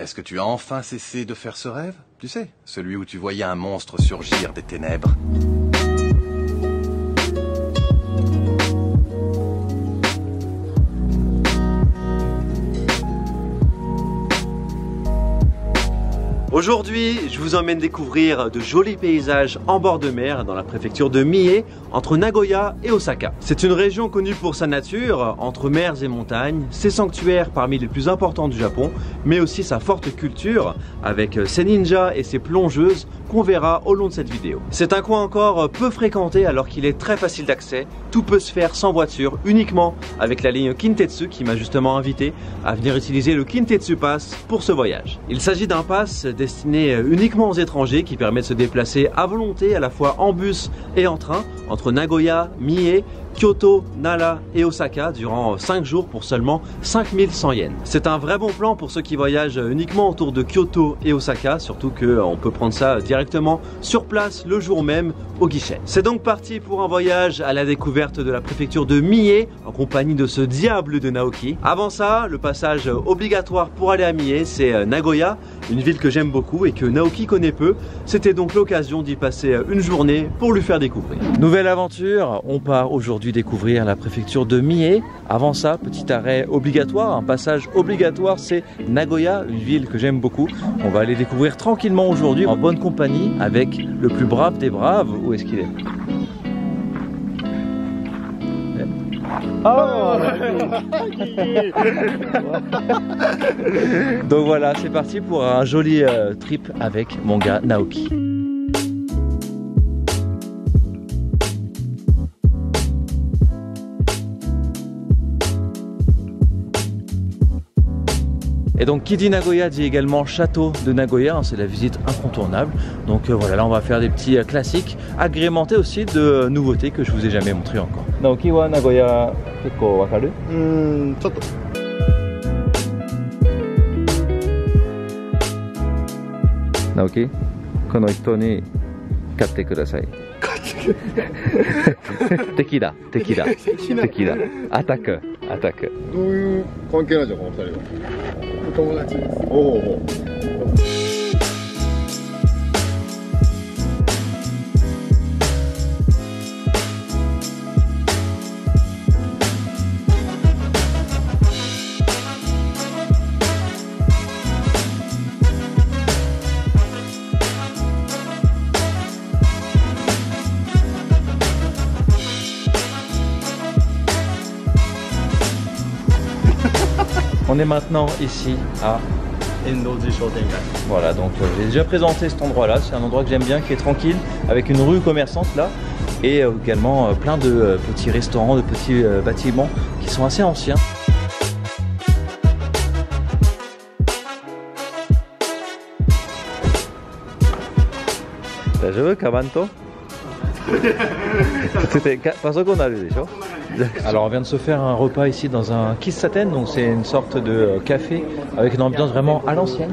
Est-ce que tu as enfin cessé de faire ce rêve? Tu sais, celui où tu voyais un monstre surgir des ténèbres. Aujourd'hui, je vous emmène découvrir de jolis paysages en bord de mer dans la préfecture de Mie, entre Nagoya et Osaka. C'est une région connue pour sa nature, entre mers et montagnes, ses sanctuaires parmi les plus importants du Japon, mais aussi sa forte culture, avec ses ninjas et ses plongeuses qu'on verra au long de cette vidéo. C'est un coin encore peu fréquenté alors qu'il est très facile d'accès, tout peut se faire sans voiture, uniquement avec la ligne Kintetsu qui m'a justement invité à venir utiliser le Kintetsu Pass pour ce voyage. Il s'agit d'un pass destiné uniquement aux étrangers qui permet de se déplacer à volonté à la fois en bus et en train entre Nagoya, Mie, Kyoto, Nara et Osaka durant 5 jours pour seulement 5100 yens. C'est un vrai bon plan pour ceux qui voyagent uniquement autour de Kyoto et Osaka, surtout qu'on peut prendre ça directement sur place le jour même au guichet. C'est donc parti pour un voyage à la découverte de la préfecture de Mie en compagnie de ce diable de Naoki. Avant ça, le passage obligatoire pour aller à Mie, c'est Nagoya, une ville que j'aime beaucoup et que Naoki connaît peu. C'était donc l'occasion d'y passer une journée pour lui faire découvrir. Nouvelle aventure, on part aujourd'hui découvrir la préfecture de Mie. Avant ça, petit arrêt obligatoire, un passage obligatoire, c'est Nagoya, une ville que j'aime beaucoup. On va aller découvrir tranquillement aujourd'hui en bonne compagnie avec le plus brave des braves. Où est-ce qu'il est? Oh. Donc voilà, c'est parti pour un joli trip avec mon gars Naoki. Et donc qui dit Nagoya dit également château de Nagoya, hein, c'est la visite incontournable. Donc voilà, là on va faire des petits classiques, agrémentés aussi de nouveautés que je vous ai jamais montrées encore. Naoki wa Nagoya, kekko wakaru? Chotto. Naoki, kono ito ni katte kudasai. Tequila, tequila, tequila, attaque, attaque. On est maintenant ici à Endōji Shoten-gai. Voilà, donc j'ai déjà présenté cet endroit-là. C'est un endroit que j'aime bien, qui est tranquille, avec une rue commerçante là, et également plein de petits restaurants, de petits bâtiments qui sont assez anciens. T'as joué Kabanto? C'était pas ça qu'on a vu, déjà. Alors on vient de se faire un repas ici dans un kissaten, donc c'est une sorte de café avec une ambiance vraiment à l'ancienne.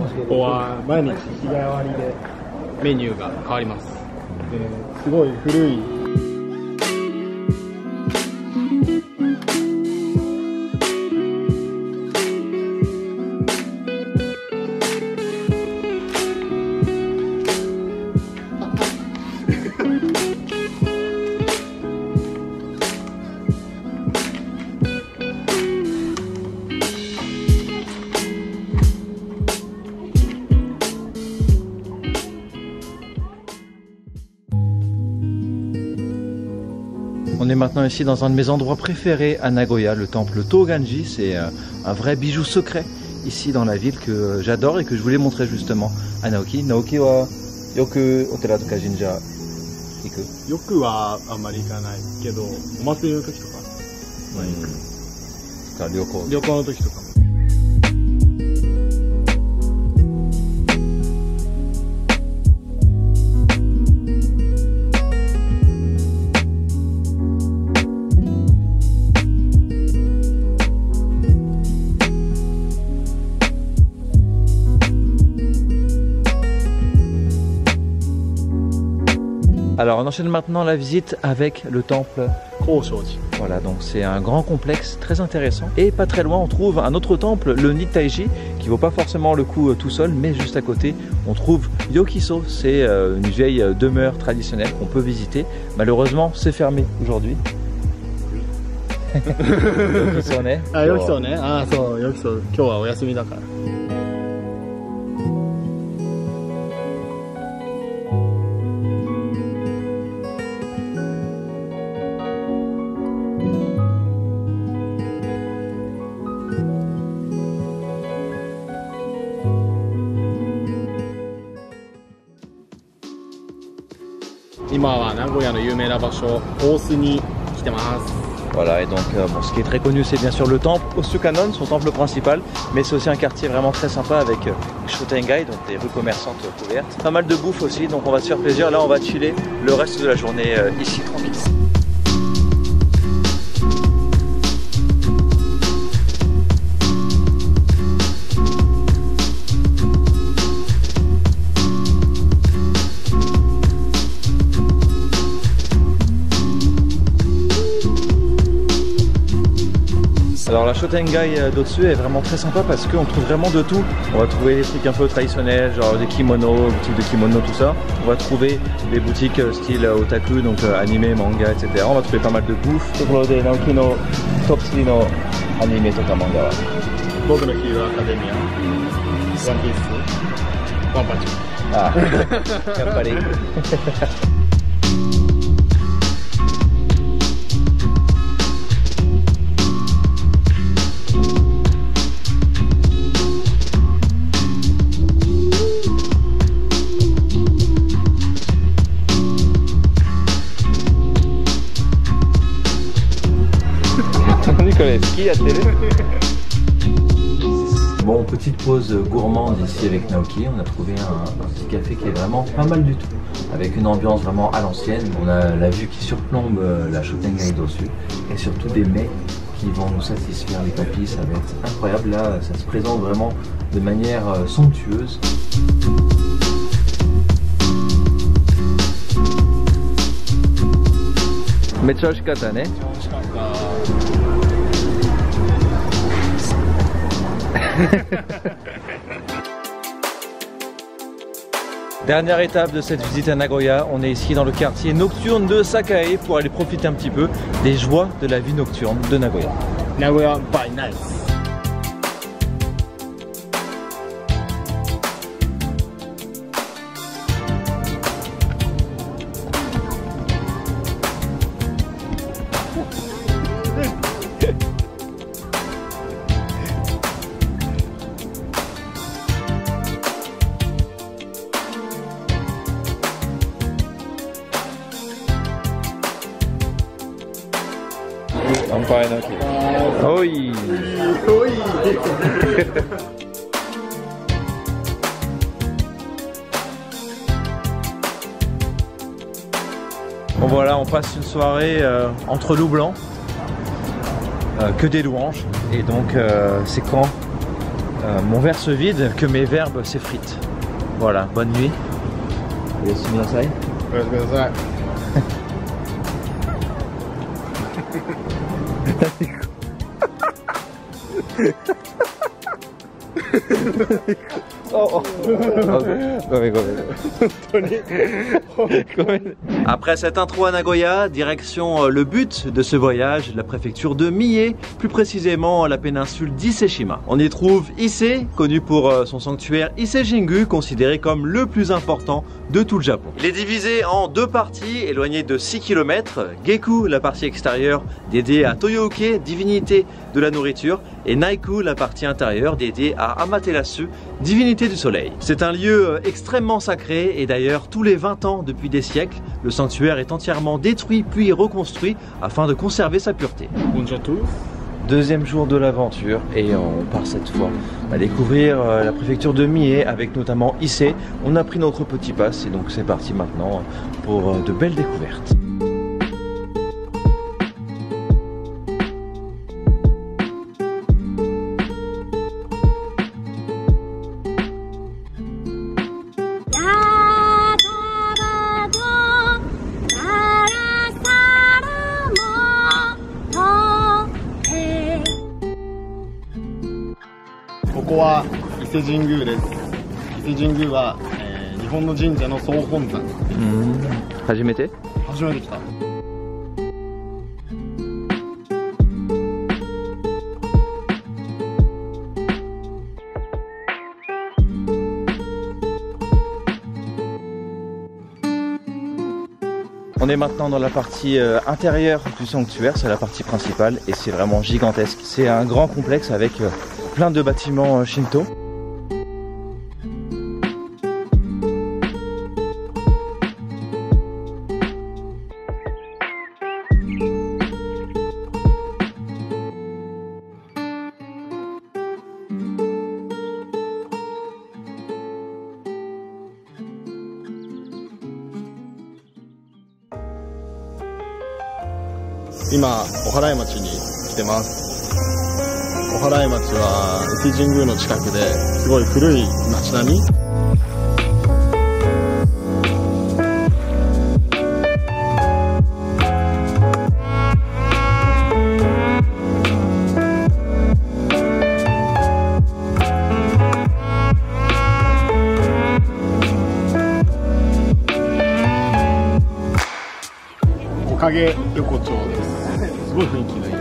On est maintenant ici dans un de mes endroits préférés à Nagoya, le temple Toganji. C'est un vrai bijou secret ici dans la ville que j'adore et que je voulais montrer justement à Naoki. Naoki wa yoku otera toka jinja iku? Yoku wa amari ikanai kedo, omatsuri no toki toka. Ryoko. Ryoko no toki toka. Alors on enchaîne maintenant la visite avec le temple Kōshōji. Voilà, donc c'est un grand complexe très intéressant. Et pas très loin on trouve un autre temple, le Nittaiji, qui vaut pas forcément le coup tout seul, mais juste à côté on trouve Yokiso. C'est une vieille demeure traditionnelle qu'on peut visiter. Malheureusement c'est fermé aujourd'hui. Yokiso ne. Ah Yokiso ne. Ah so Yokiso. Kyou wa oyasumi dakara. Voilà, et donc bon, ce qui est très connu c'est bien sûr le temple Osukanon, son temple principal, mais c'est aussi un quartier vraiment très sympa avec Shotengai, donc des rues commerçantes couvertes. Pas mal de bouffe aussi, donc on va se faire plaisir. Là on va chiller le reste de la journée ici tranquille. Alors la Shotengai d'au-dessus est vraiment très sympa parce qu'on trouve vraiment de tout. On va trouver des trucs un peu traditionnels, genre des kimonos, boutiques de kimonos, tout ça. On va trouver des boutiques style otaku, donc anime, manga, etc. On va trouver pas mal de bouffe. Naoki no top 3 no anime toka manga wa. Boku no Hero Academia, One Piece, One Punch. Ah, yappari. À télé. Bon, petite pause gourmande ici avec Naoki. On a trouvé un petit café qui est vraiment pas mal du tout, avec une ambiance vraiment à l'ancienne. On a la vue qui surplombe la Shotengai d'au-dessus et surtout des mets qui vont nous satisfaire les papilles. Ça va être incroyable. Là, ça se présente vraiment de manière somptueuse. Dernière étape de cette visite à Nagoya, on est ici dans le quartier nocturne de Sakae pour aller profiter un petit peu des joies de la vie nocturne de Nagoya. Nagoya by night. Oui. Oui. Bon voilà, on passe une soirée entre loups blancs, que des louanges, et donc c'est quand mon verre se vide que mes verbes s'effritent. Voilà, bonne nuit. Après cette intro à Nagoya, direction le but de ce voyage, la préfecture de Mie, plus précisément la péninsule d'Ise-shima. On y trouve Ise, connu pour son sanctuaire Isejingu, considéré comme le plus important de tout le Japon. Il est divisé en deux parties, éloignées de 6 km, Geku, la partie extérieure dédiée à Toyoke, divinité de la nourriture, et Naiku, la partie intérieure dédiée à Amaterasu, divinité du soleil. C'est un lieu extrêmement sacré et d'ailleurs tous les 20 ans depuis des siècles, le sanctuaire est entièrement détruit puis reconstruit afin de conserver sa pureté. Bonjour à tous. Deuxième jour de l'aventure et on part cette fois à découvrir la préfecture de Mie avec notamment Ise. On a pris notre petit pass et donc c'est parti maintenant pour de belles découvertes. 伊勢神宮です。伊勢神宮は、日本の神社の総本山です。初めて来た。On est maintenant dans la partie intérieure du sanctuaire, c'est la partie principale et c'est vraiment gigantesque. C'est un grand complexe avec plein de bâtiments shinto. Là, Oharaimachi に来てます。Oharaimachi は伊勢神宮の近くですごい古い町並み。Okage Yokochoすごい雰囲気がいい。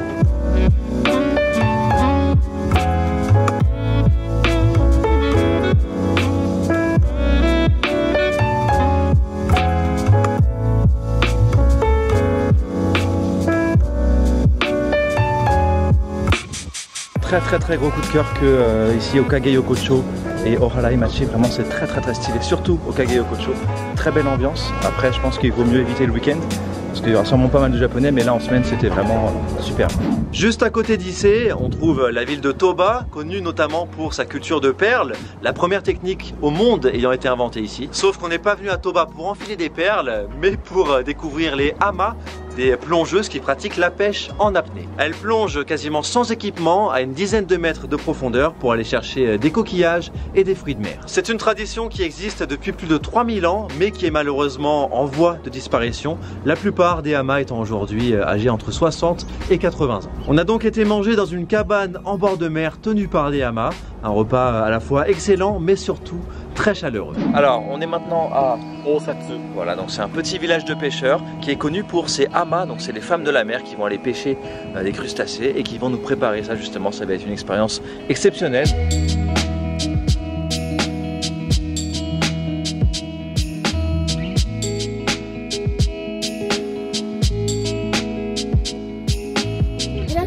Très très très gros coup de cœur que ici Okage Yokocho et Oharaimachi, vraiment c'est très très très stylé, surtout Okage Yokocho, très belle ambiance. Après je pense qu'il vaut mieux éviter le week-end, parce qu'il y aura sûrement pas mal de japonais, mais là en semaine c'était vraiment super. Juste à côté d'Issé, on trouve la ville de Toba, connue notamment pour sa culture de perles, la première technique au monde ayant été inventée ici. Sauf qu'on n'est pas venu à Toba pour enfiler des perles, mais pour découvrir les hamas, des plongeuses qui pratiquent la pêche en apnée. Elles plongent quasiment sans équipement à une dizaine de mètres de profondeur pour aller chercher des coquillages et des fruits de mer. C'est une tradition qui existe depuis plus de 3000 ans mais qui est malheureusement en voie de disparition, la plupart des hamas étant aujourd'hui âgés entre 60 et 80 ans. On a donc été mangé dans une cabane en bord de mer tenue par des hamas, un repas à la fois excellent mais surtout très chaleureux. Alors on est maintenant à Osatsu. Voilà, donc c'est un petit village de pêcheurs qui est connu pour ses hamas, donc c'est les femmes de la mer qui vont aller pêcher des crustacés et qui vont nous préparer ça justement, ça va être une expérience exceptionnelle.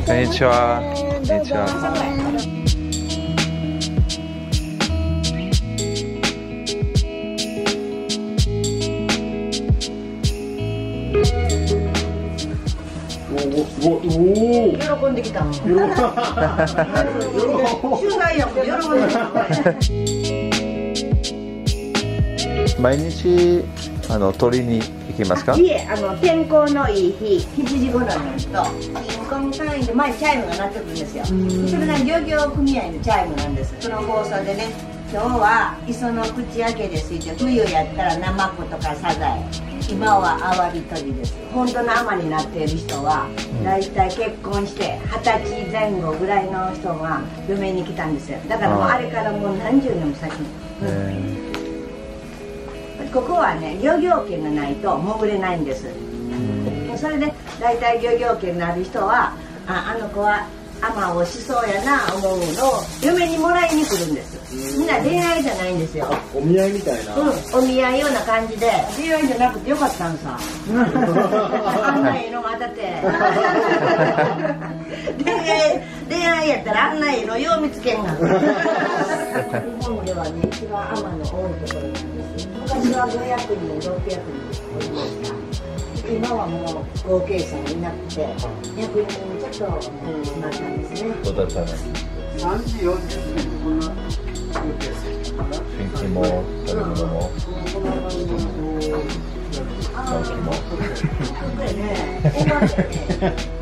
Konnichiwa. Konnichiwa. Je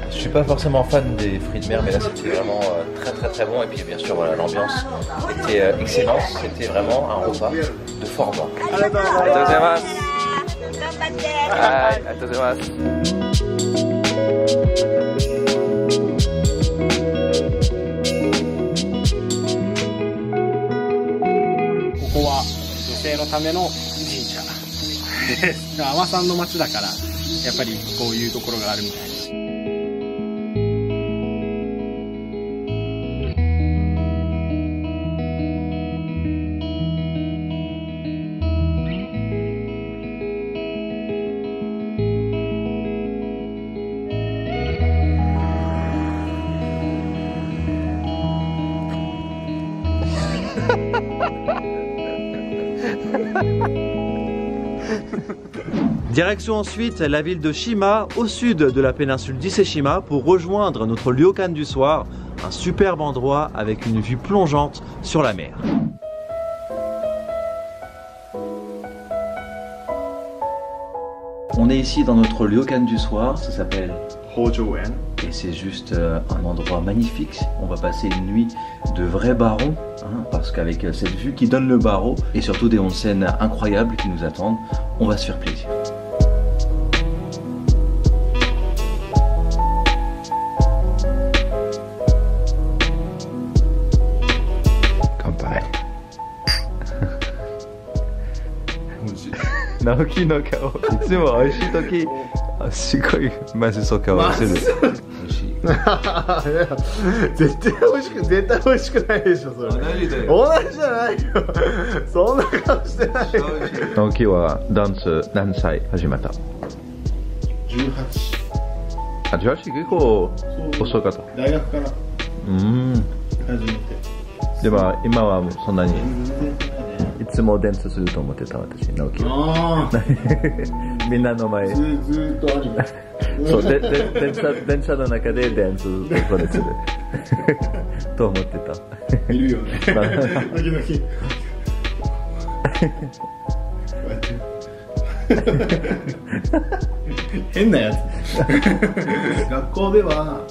suis pas forcément fan des fruits de mer, mais là c'était vraiment très très très bon. Et puis bien sûr voilà, l'ambiance était excellente, c'était vraiment un repas de fort bon. Arigatou gozaimasu. 生のための神社阿波さんの町だからやっぱりこういうところがあるみたいな。Direction ensuite la ville de Shima, au sud de la péninsule d'Ise-shima, pour rejoindre notre ryokan du soir, un superbe endroit avec une vue plongeante sur la mer. On est ici dans notre ryokan du soir, ça s'appelle Hojoen. Et c'est juste un endroit magnifique. On va passer une nuit de vrai baron, hein, parce qu'avec cette vue qui donne le barreau, et surtout des onsen incroyables qui nous attendent, on va se faire plaisir. Kanpai. Naoki no kao, itsumo oishii toki. Ah, c'est quoi? Mais c'est ça, c'est le. C'est いつもダンスすると思ってた私、直樹。みんなの前。ずっとあります。そう、電車の中でダンスをこれする。と思ってた。いるよね。時々。変なやつ。学校では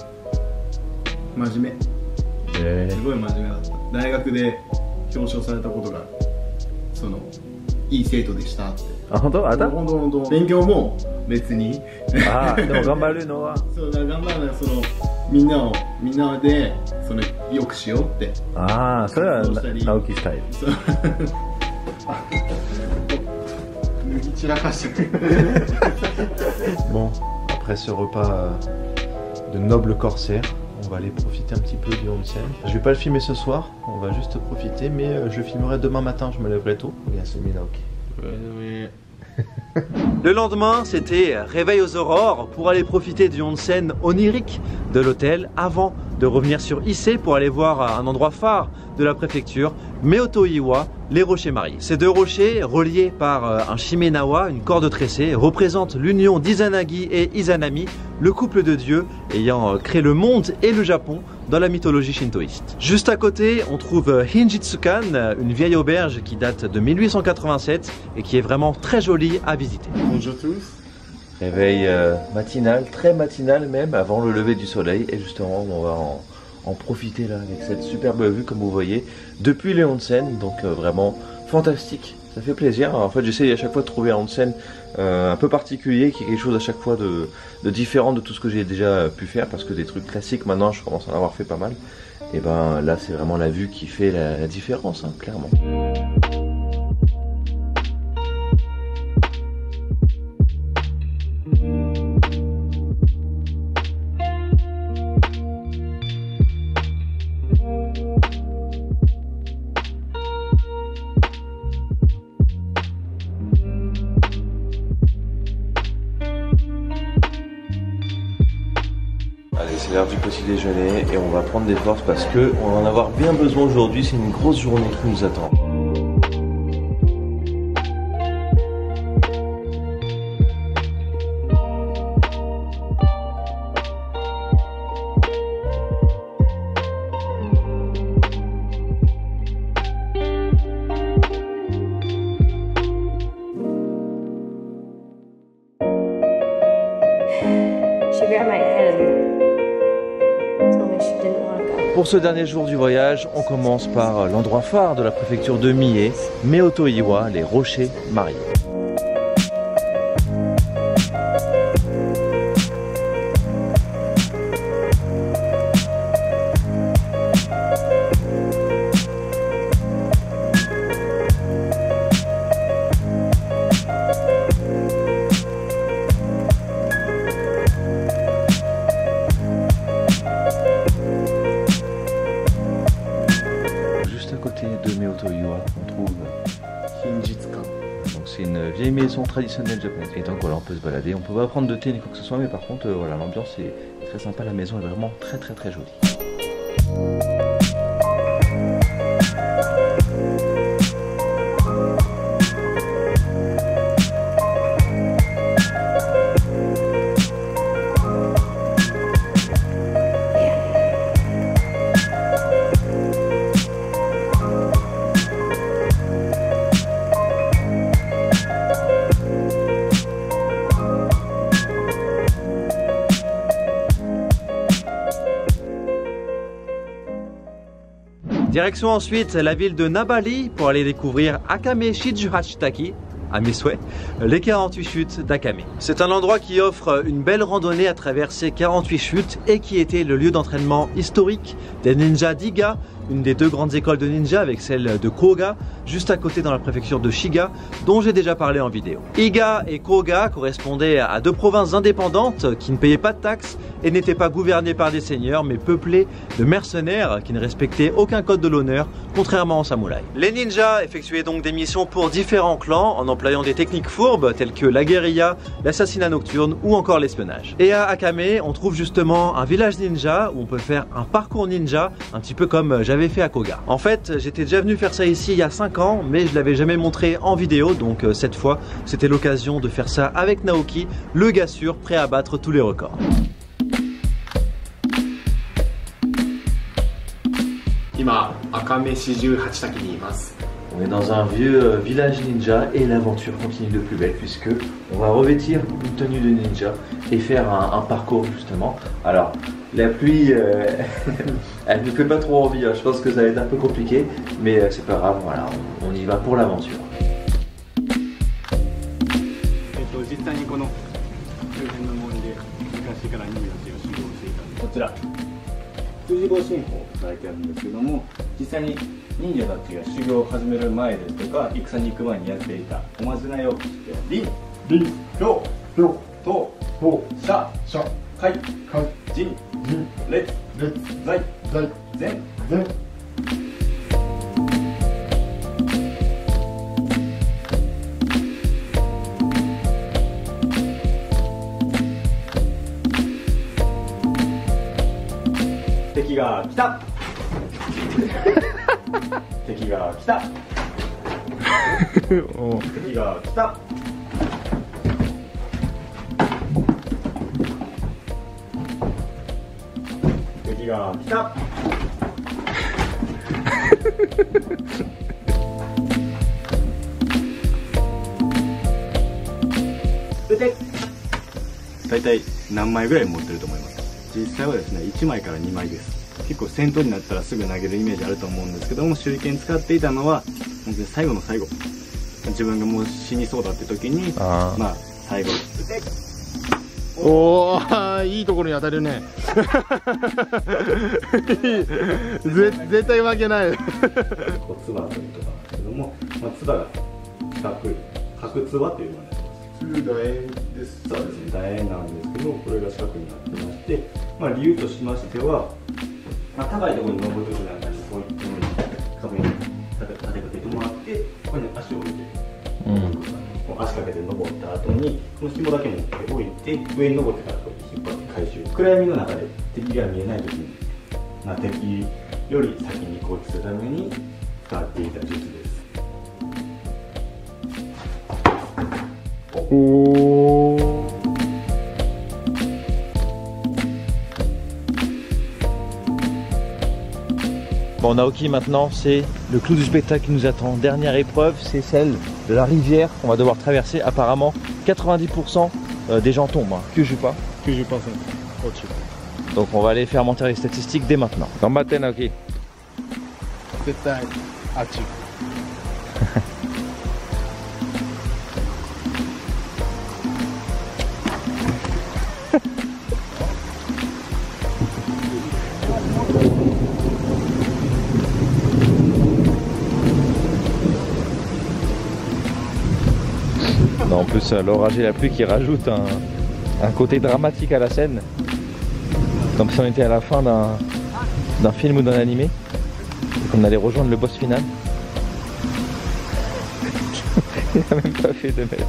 真面目。すごい真面目だった。大学で表彰されたことがある。 そのいい生徒でしたって。あ、本当？あ、本当。勉強も別に。あ、でも頑張るのは。そう、頑張るのはそのみんなでそのよくしようって。ああ、それは直樹スタイル。脱ぎ散らかしてくる。Bon, après ce repas de noble corsaire, on va aller profiter un petit peu du onsen. Je vais pas le filmer ce soir, on va juste profiter, mais je filmerai demain matin, je me lèverai tôt. Le lendemain, c'était réveil aux aurores pour aller profiter du onsen onirique de l'hôtel avant de revenir sur Ise pour aller voir un endroit phare de la préfecture, Meotoiwa, les rochers mariés. Ces deux rochers, reliés par un shimenawa, une corde tressée, représentent l'union d'Izanagi et Izanami, le couple de dieux ayant créé le monde et le Japon dans la mythologie shintoïste. Juste à côté, on trouve Hinjitsukan, une vieille auberge qui date de 1887 et qui est vraiment très jolie à visiter. Bonjour à tous. Réveil matinal, très matinal même, avant le lever du soleil, et justement on va en profiter là avec cette superbe vue comme vous voyez depuis les onsen, donc vraiment fantastique, ça fait plaisir. Alors, en fait j'essaye à chaque fois de trouver un onsen un peu particulier, qui est quelque chose à chaque fois de différent de tout ce que j'ai déjà pu faire, parce que des trucs classiques maintenant je commence à en avoir fait pas mal, et ben là c'est vraiment la vue qui fait la différence, hein, clairement. Du petit déjeuner, et on va prendre des forces parce que on va en avoir bien besoin aujourd'hui, c'est une grosse journée qui nous attend. Pour ce dernier jour du voyage, on commence par l'endroit phare de la préfecture de Mie, Meotoiwa, les rochers mariés. c'est une vieille maison traditionnelle japonaise. Et donc voilà, on peut se balader, on peut pas prendre de thé ni quoi que ce soit, mais par contre voilà, l'ambiance est très sympa, la maison est vraiment très jolie. Direction ensuite la ville de Nabali pour aller découvrir Akame Shiju Hachitaki, à mes souhaits, les 48 chutes d'Akame. C'est un endroit qui offre une belle randonnée à travers ces 48 chutes et qui était le lieu d'entraînement historique des ninjas d'Iga, une des deux grandes écoles de ninja avec celle de Koga, juste à côté dans la préfecture de Shiga, dont j'ai déjà parlé en vidéo. Iga et Koga correspondaient à deux provinces indépendantes qui ne payaient pas de taxes et n'étaient pas gouvernées par des seigneurs mais peuplées de mercenaires qui ne respectaient aucun code de l'honneur, contrairement aux samouraïs. Les ninjas effectuaient donc des missions pour différents clans en employant des techniques fourbes telles que la guérilla, l'assassinat nocturne ou encore l'espionnage. Et à Akame, on trouve justement un village ninja où on peut faire un parcours ninja, un petit peu comme j'avais fait à Koga. En fait, j'étais déjà venu faire ça ici il y a 5 ans, mais je l'avais jamais montré en vidéo, donc cette fois, c'était l'occasion de faire ça avec Naoki, le gars sûr, prêt à battre tous les records. On est dans un vieux village ninja et l'aventure continue de plus belle puisque on va revêtir une tenue de ninja et faire un parcours justement. Alors, la pluie, elle ne fait pas trop envie, hein. Je pense que ça va être un peu compliqué, mais c'est pas grave, voilà, on y va pour l'aventure. Bon, Naoki, maintenant, c'est le clou du spectacle qui nous attend. Dernière épreuve, c'est celle de la rivière qu'on va devoir traverser. Apparemment, 90% des gens tombent. Hein. Que je pas. Que je pense. Donc, on va aller faire monter les statistiques dès maintenant. Dans ma tête, Naoki. En plus, l'orage et la pluie qui rajoutent un côté dramatique à la scène, comme si on était à la fin d'un film ou d'un animé, et qu'on allait rejoindre le boss final. Il n'a même pas fait 2 mètres.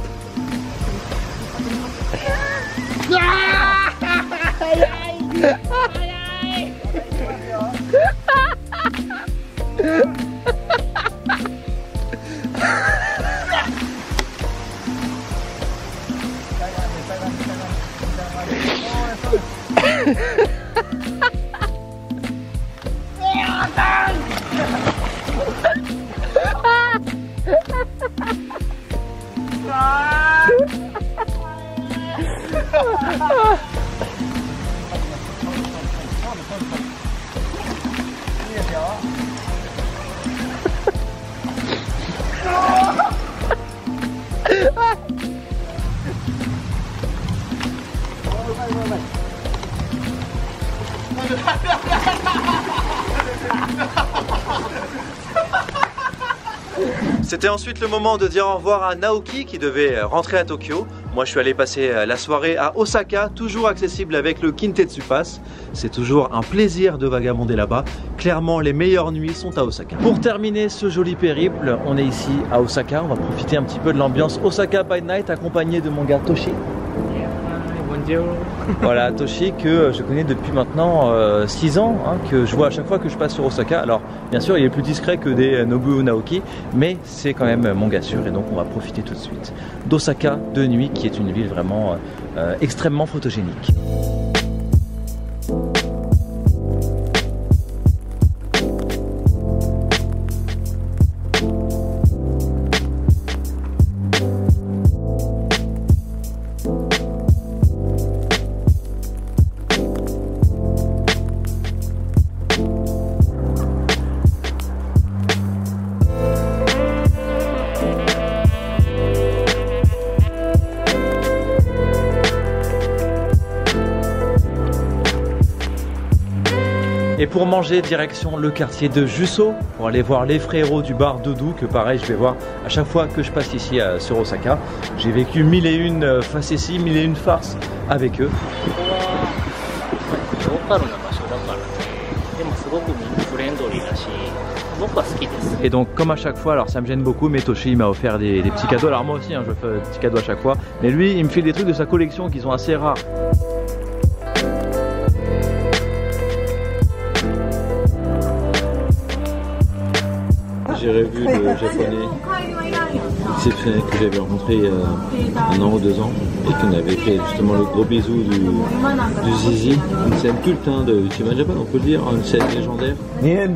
C'était ensuite le moment de dire au revoir à Naoki qui devait rentrer à Tokyo. Moi je suis allé passer la soirée à Osaka, toujours accessible avec le Kintetsu Pass. C'est toujours un plaisir de vagabonder là-bas. Clairement les meilleures nuits sont à Osaka. Pour terminer ce joli périple, on est ici à Osaka. On va profiter un petit peu de l'ambiance Osaka by Night accompagné de mon gars Toshi. Voilà Toshi que je connais depuis maintenant 6 ans, hein, que je vois à chaque fois que je passe sur Osaka. Alors bien sûr il est plus discret que des Nobuo Naoki, mais c'est quand même mon gars sûr, et donc on va profiter tout de suite d'Osaka de nuit qui est une ville vraiment extrêmement photogénique. Et pour manger, direction le quartier de Jusso, pour aller voir les frérots du bar Doudou, que pareil je vais voir à chaque fois que je passe ici sur Osaka. J'ai vécu 1001 facéties, 1001 farces avec eux. Et donc comme à chaque fois, alors ça me gêne beaucoup, mais Toshi m'a offert des petits cadeaux. Alors moi aussi hein, je fais des petits cadeaux à chaque fois, mais lui il me fait des trucs de sa collection qui sont assez rares. J'ai revu le japonais exceptionnel que j'avais rencontré il y a 1 an ou 2 ans et qu'on avait fait justement le gros bisou du Zizi, une scène culte hein, de Shima Japan, on peut le dire, une scène légendaire. Voilà,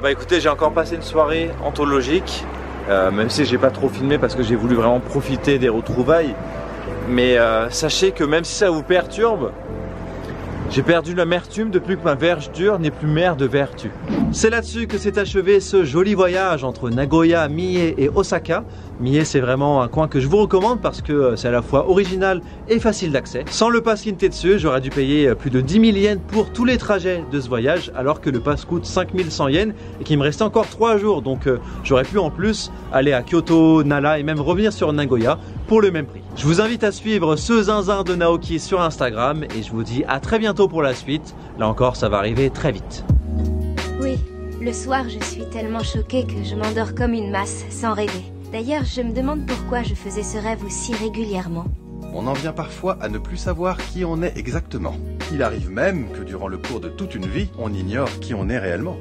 bah écoutez, j'ai encore passé une soirée anthologique, même si j'ai pas trop filmé parce que j'ai voulu vraiment profiter des retrouvailles. Mais sachez que même si ça vous perturbe, j'ai perdu l'amertume depuis que ma verge dure n'est plus mère de vertu. C'est là-dessus que s'est achevé ce joli voyage entre Nagoya, Mie et Osaka. Mie c'est vraiment un coin que je vous recommande parce que c'est à la fois original et facile d'accès. Sans le pass Kintetsu, j'aurais dû payer plus de 10 000 yens pour tous les trajets de ce voyage, alors que le pass coûte 5100 yens et qu'il me restait encore 3 jours. Donc j'aurais pu en plus aller à Kyoto, Nara et même revenir sur Nagoya pour le même prix. Je vous invite à suivre ce zinzin de Naoki sur Instagram et je vous dis à très bientôt pour la suite. Là encore ça va arriver très vite. Oui, le soir je suis tellement choquée que je m'endors comme une masse sans rêver. D'ailleurs je me demande pourquoi je faisais ce rêve aussi régulièrement. On en vient parfois à ne plus savoir qui on est exactement. Il arrive même que durant le cours de toute une vie, on ignore qui on est réellement.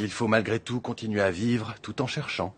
Il faut malgré tout continuer à vivre tout en cherchant.